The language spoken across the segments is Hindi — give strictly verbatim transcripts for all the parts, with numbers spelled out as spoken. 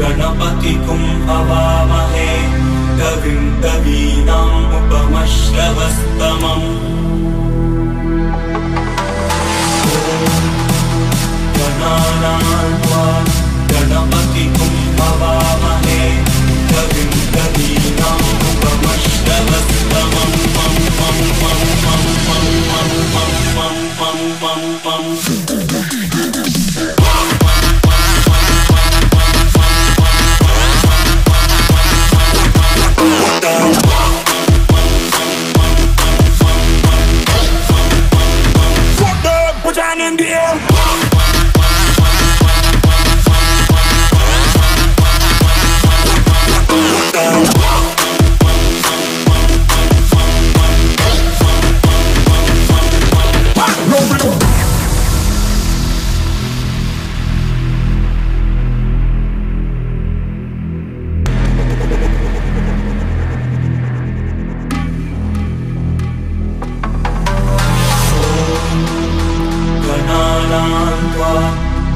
गणपति कुं हवामहे कविं कवीनाम् उपमश्रवस्तमम्। गणानान्वा गणपति कुं हवामहे कविं कवीनाम् उपमश्रवस्तमम्। मम मम मम मम मम मम मम मम मम मम मम।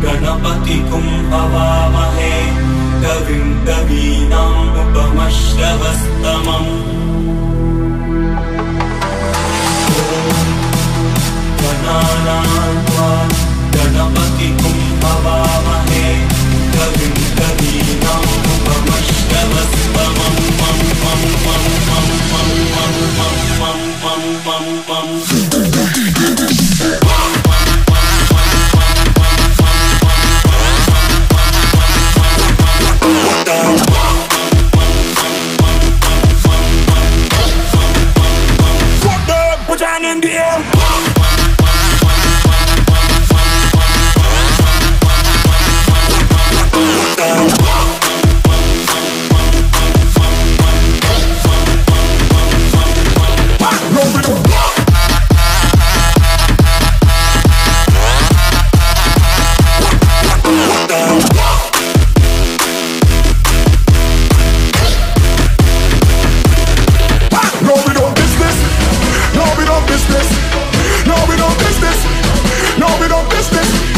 गणपति कुं हवामहे कविं कवीनाम् उपमश्रवस्तमम्। गणानान्वा गणपति कुं हवामहे कविं कवीनाम् उपमश्रवस्तमम्। मम मम मम मम मम मम मम मम मम। No, we don't miss this.